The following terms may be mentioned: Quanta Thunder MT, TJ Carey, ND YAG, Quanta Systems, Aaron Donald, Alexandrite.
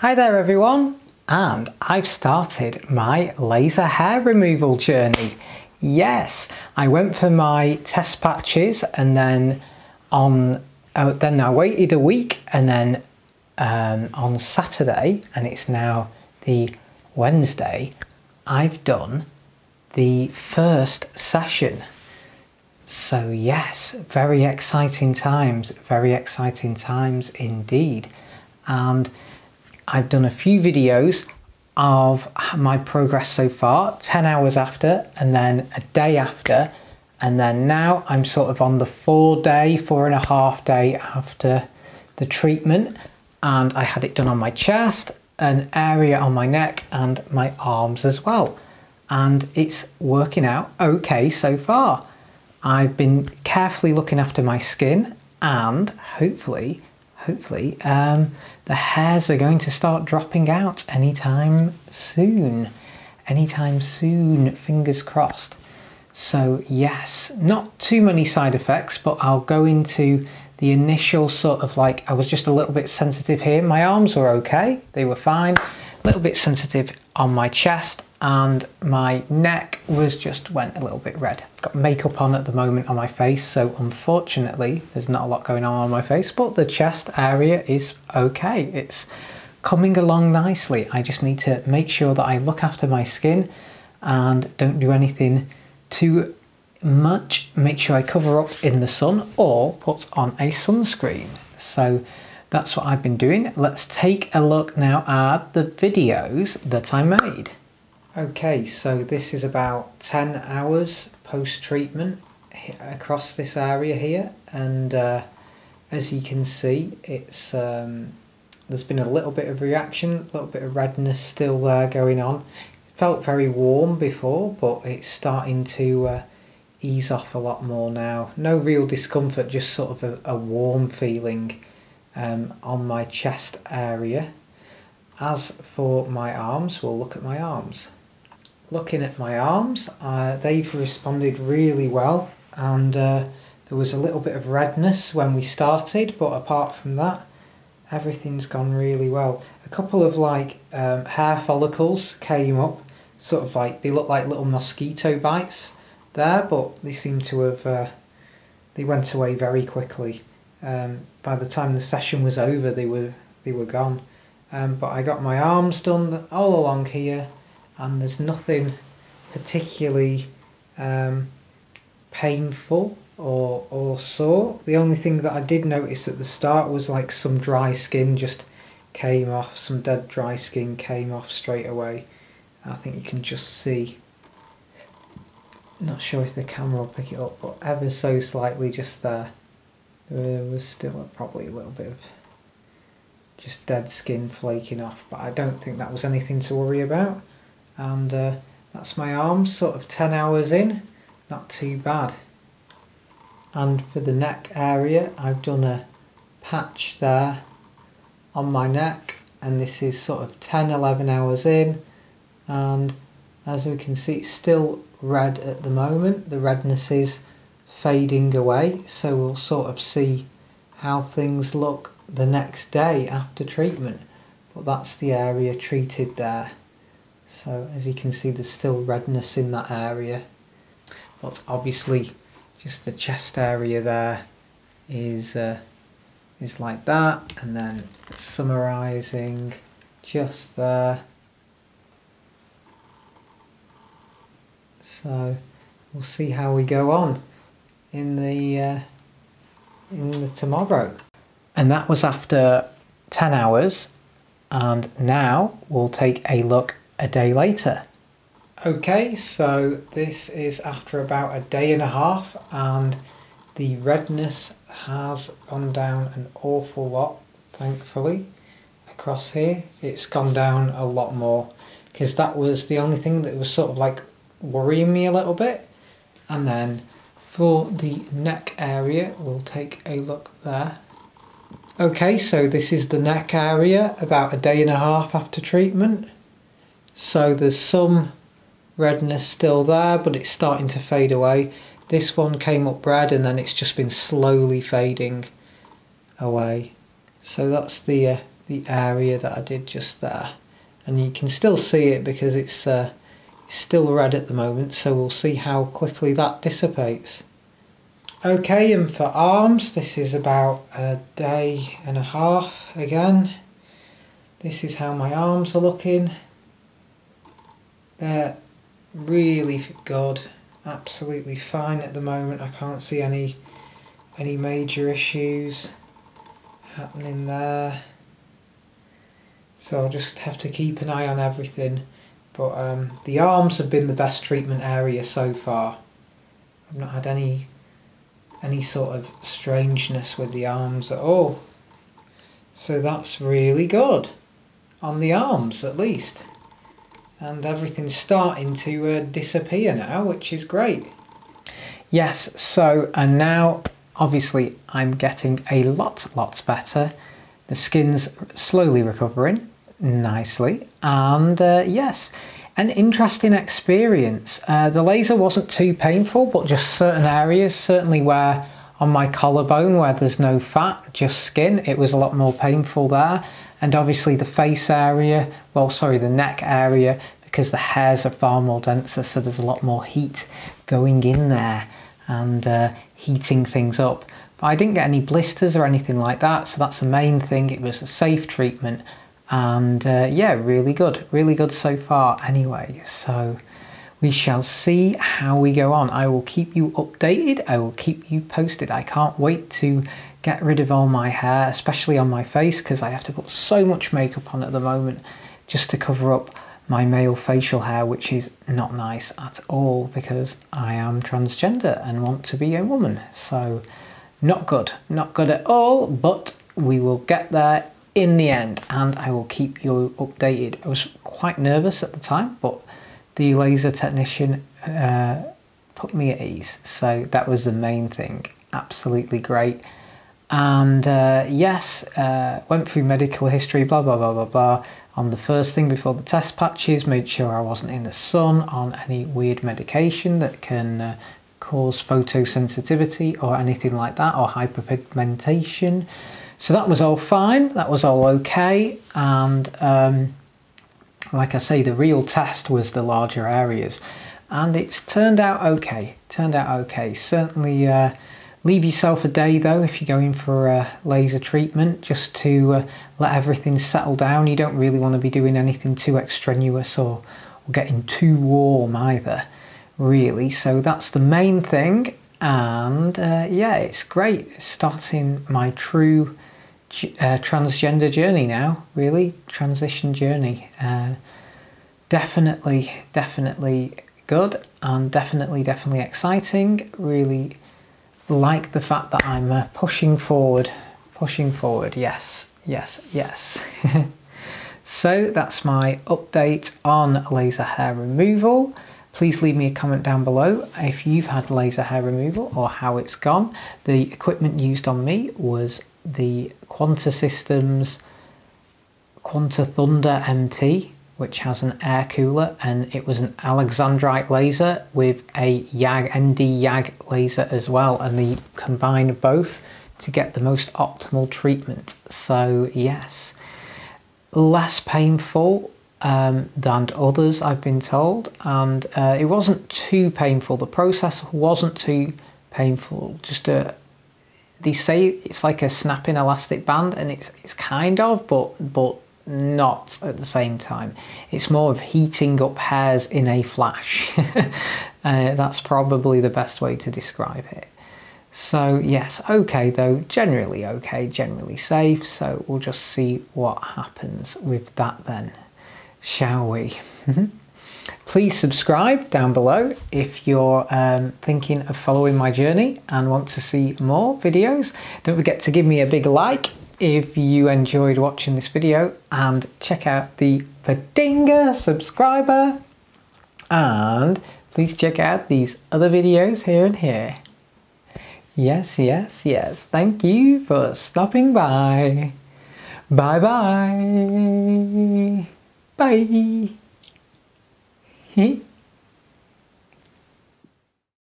Hi there everyone, and I've started my laser hair removal journey. Yes, I went for my test patches and then I waited a week and then on Saturday, and it's now the Wednesday, I've done the first session. So yes, very exciting times indeed. And I've done a few videos of my progress so far, 10 hours after, and then a day after, and then now I'm sort of on the 4.5 day after the treatment, and I had it done on my chest, an area on my neck and my arms as well, and it's working out okay so far. I've been carefully looking after my skin, and hopefully the hairs are going to start dropping out anytime soon, fingers crossed. So yes, not too many side effects, but I'll go into the initial sort of, like, I was just a little bit sensitive here. My arms were okay, they were fine. A little bit sensitive on my chest, and my neck was just went a little bit red. Got makeup on at the moment on my face, so unfortunately there's not a lot going on my face, but the chest area is okay. It's coming along nicely. I just need to make sure that I look after my skin and don't do anything too much. Make sure I cover up in the sun or put on a sunscreen. So that's what I've been doing. Let's take a look now at the videos that I made. Okay, so this is about 10 hours post-treatment across this area here, and as you can see, it's there's been a little bit of reaction, a little bit of redness still there going on. It felt very warm before, but it's starting to ease off a lot more now. No real discomfort, just sort of a warm feeling on my chest area. As for my arms, we'll look at my arms. Looking at my arms, they've responded really well, and there was a little bit of redness when we started, but apart from that, everything's gone really well. A couple of hair follicles came up, sort of like, they look like little mosquito bites there, but they seem to have, they went away very quickly. By the time the session was over, they were gone. But I got my arms done all along here, and there's nothing particularly painful or sore. The only thing that I did notice at the start was like some dry skin just came off, some dead dry skin came off straight away. I think you can just see, not sure if the camera will pick it up, but ever so slightly just there. There was still probably a little bit of just dead skin flaking off, but I don't think that was anything to worry about. And that's my arms, sort of 10 hours in, not too bad. And for the neck area, I've done a patch there on my neck, and this is sort of 10-11 hours in, and as we can see, it's still red at the moment. The redness is fading away, so we'll sort of see how things look the next day after treatment, but that's the area treated there. So as you can see, there's still redness in that area, but obviously just the chest area there is like that, and then summarising just there. So we'll see how we go on in the tomorrow. And that was after 10 hours, and now we'll take a look a day later. Okay, so this is after about a day and a half, and the redness has gone down an awful lot, thankfully. Across here, it's gone down a lot more, because that was the only thing that was sort of like worrying me a little bit. And then for the neck area, we'll take a look there. Okay, so this is the neck area about a day and a half after treatment. So there's some redness still there, but it's starting to fade away. This one came up red, and then it's just been slowly fading away. So that's the area that I did just there, and you can still see it because it's still red at the moment, so we'll see how quickly that dissipates. Okay, and for arms, this is about a day and a half again. This is how my arms are looking. They're really good, absolutely fine at the moment. I can't see any major issues happening there. So I'll just have to keep an eye on everything. But the arms have been the best treatment area so far. I've not had any sort of strangeness with the arms at all. So that's really good, on the arms at least. And everything's starting to disappear now, which is great. Yes, so, and now obviously I'm getting a lot better. The skin's slowly recovering nicely, and yes, an interesting experience. The laser wasn't too painful, but just certain areas, certainly where on my collarbone where there's no fat, just skin, it was a lot more painful there. And obviously the face area, well, sorry, the neck area, because the hairs are far more denser, so there's a lot more heat going in there and heating things up. But I didn't get any blisters or anything like that, so that's the main thing. It was a safe treatment, and yeah, really good so far anyway. So we shall see how we go on. I will keep you updated, I will keep you posted. I can't wait to get rid of all my hair, especially on my face, because I have to put so much makeup on at the moment just to cover up my male facial hair, which is not nice at all because I am transgender and want to be a woman. So not good, not good at all, but we will get there in the end, and I will keep you updated. I was quite nervous at the time, but the laser technician put me at ease, so that was the main thing. Absolutely great. And yes, went through medical history, blah blah blah blah blah, on the first thing before the test patches, made sure I wasn't in the sun on any weird medication that can cause photosensitivity or anything like that, or hyperpigmentation. So that was all fine, that was all okay. And like I say, the real test was the larger areas, and it's turned out okay, turned out okay. Certainly leave yourself a day though if you're going for a laser treatment, just to let everything settle down. You don't really want to be doing anything too extraneous or getting too warm either, really. So that's the main thing, and yeah, it's great starting my true transgender journey now, really, transition journey. Definitely good, and definitely exciting. Really like the fact that I'm pushing forward. Yes. So that's my update on laser hair removal. Please leave me a comment down below if you've had laser hair removal or how it's gone. The equipment used on me was the Quanta Systems Quanta Thunder MT, which has an air cooler, and it was an Alexandrite laser with a ND YAG laser as well, and they combine both to get the most optimal treatment. So yes, less painful than others, I've been told, and it wasn't too painful. The process wasn't too painful. Just a They say it's like a snapping elastic band, and it's kind of, but not at the same time. It's more of heating up hairs in a flash. That's probably the best way to describe it. So yes, okay though, generally okay, generally safe. So we'll just see what happens with that then, shall we? Please subscribe down below if you're thinking of following my journey and want to see more videos. Don't forget to give me a big like if you enjoyed watching this video, and check out the Padinga subscriber, and please check out these other videos here and here. Yes, thank you for stopping by. Bye. Hey.